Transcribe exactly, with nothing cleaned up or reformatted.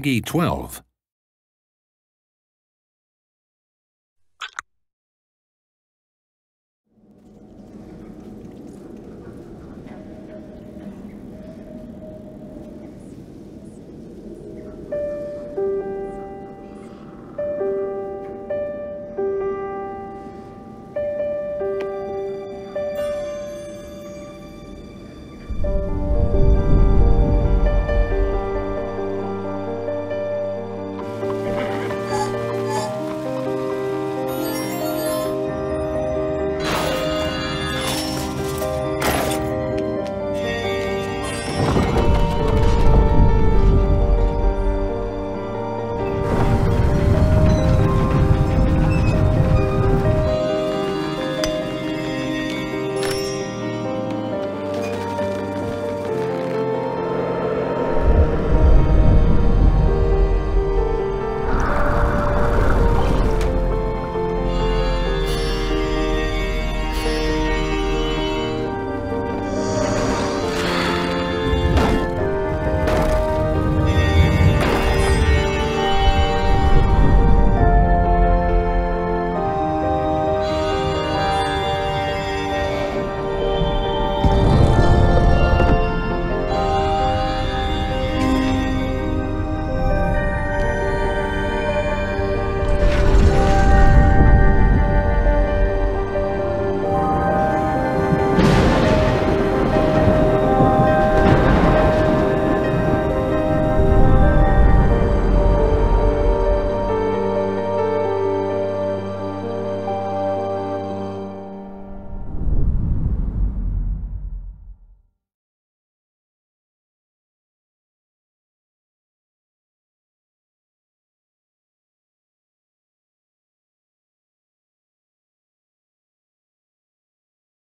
Peggy twelve.